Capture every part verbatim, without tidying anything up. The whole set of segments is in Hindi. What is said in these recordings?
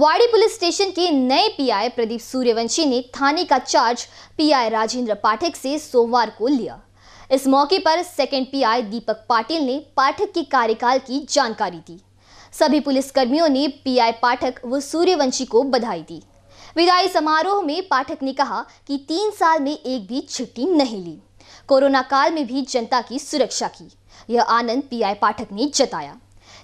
वाडी पुलिस स्टेशन के नए पीआई प्रदीप सूर्यवंशी ने थाने का चार्ज पीआई राजेंद्र पाठक से सोमवार को लिया। इस मौके पर सेकंड पीआई दीपक पाटिल ने पाठक के कार्यकाल की जानकारी दी। सभी पुलिसकर्मियों ने पीआई पाठक व सूर्यवंशी को बधाई दी। विदाई समारोह में पाठक ने कहा कि तीन साल में एक भी छुट्टी नहीं ली, कोरोना काल में भी जनता की सुरक्षा की। यह आनंद पीआई पाठक ने जताया।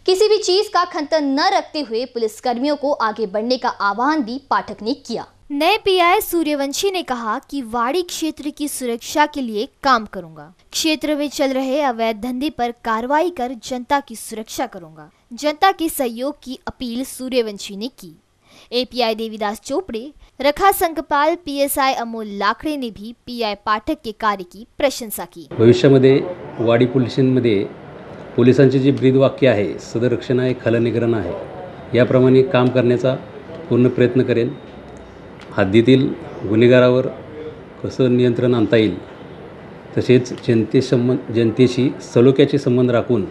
किसी भी चीज का खंतन न रखते हुए पुलिसकर्मियों को आगे बढ़ने का आह्वान भी पाठक ने किया। नए पीआई सूर्यवंशी ने कहा कि वाड़ी क्षेत्र की सुरक्षा के लिए काम करूंगा, क्षेत्र में चल रहे अवैध धंधे पर कार्रवाई कर जनता की सुरक्षा करूंगा। जनता के सहयोग की अपील सूर्यवंशी ने की। एपीआई देवीदास चोपड़े, रखा संघपाल पीएसआई अमोल लाखड़े ने भी पीआई पाठक के कार्य की प्रशंसा की। भविष्यामध्ये वाडी पोलिसांमध्ये पोलिसांचे जे ब्रीदवाक्य आहे, सदरक्षण आहे, खलनिग्रहण आहे, याप्रमाणे काम करण्याचा पूर्ण प्रयत्न करेन। हद्दीतील गुन्हेगारावर कसं नियंत्रण आणता येईल, तसेच जनतेसंबंध जनतेशी सलोख्याचे संबंध राखून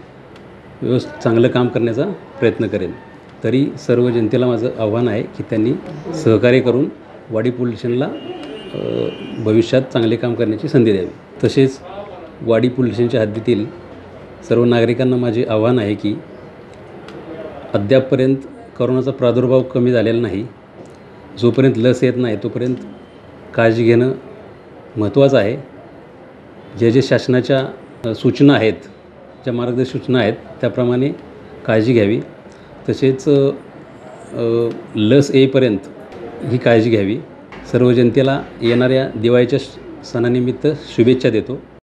व्यवस्थित चांगलं काम करण्याचा प्रयत्न करेन। तरी सर्व जनतेला माझं आव्हान आहे की त्यांनी सहकार्य करून वाडी पोलिसांना भविष्यात चांगले काम करण्याची संधी द्यावी। तसेच वाडी पोलिसांच्या हद्दीतील सर्व नागरिकांना माझे आव्हान आहे की अद्यापपर्यंत कोरोनाचा प्रादुर्भाव कमी झालेला नाही, जोपर्यंत लस येत नाही तोपर्यंत काळजी घेणं महत्त्वाचं आहे। जे जे शासनाच्या सूचना आहेत, ज्या मार्गदर्शक सूचना आहेत त्याप्रमाणे काळजी घ्यावी। तसेच लस येईपर्यंत ही काळजी घ्यावी। सर्व जनतेला येणाऱ्या दिवाळीच्या सणानिमित्त शुभेच्छा देतो।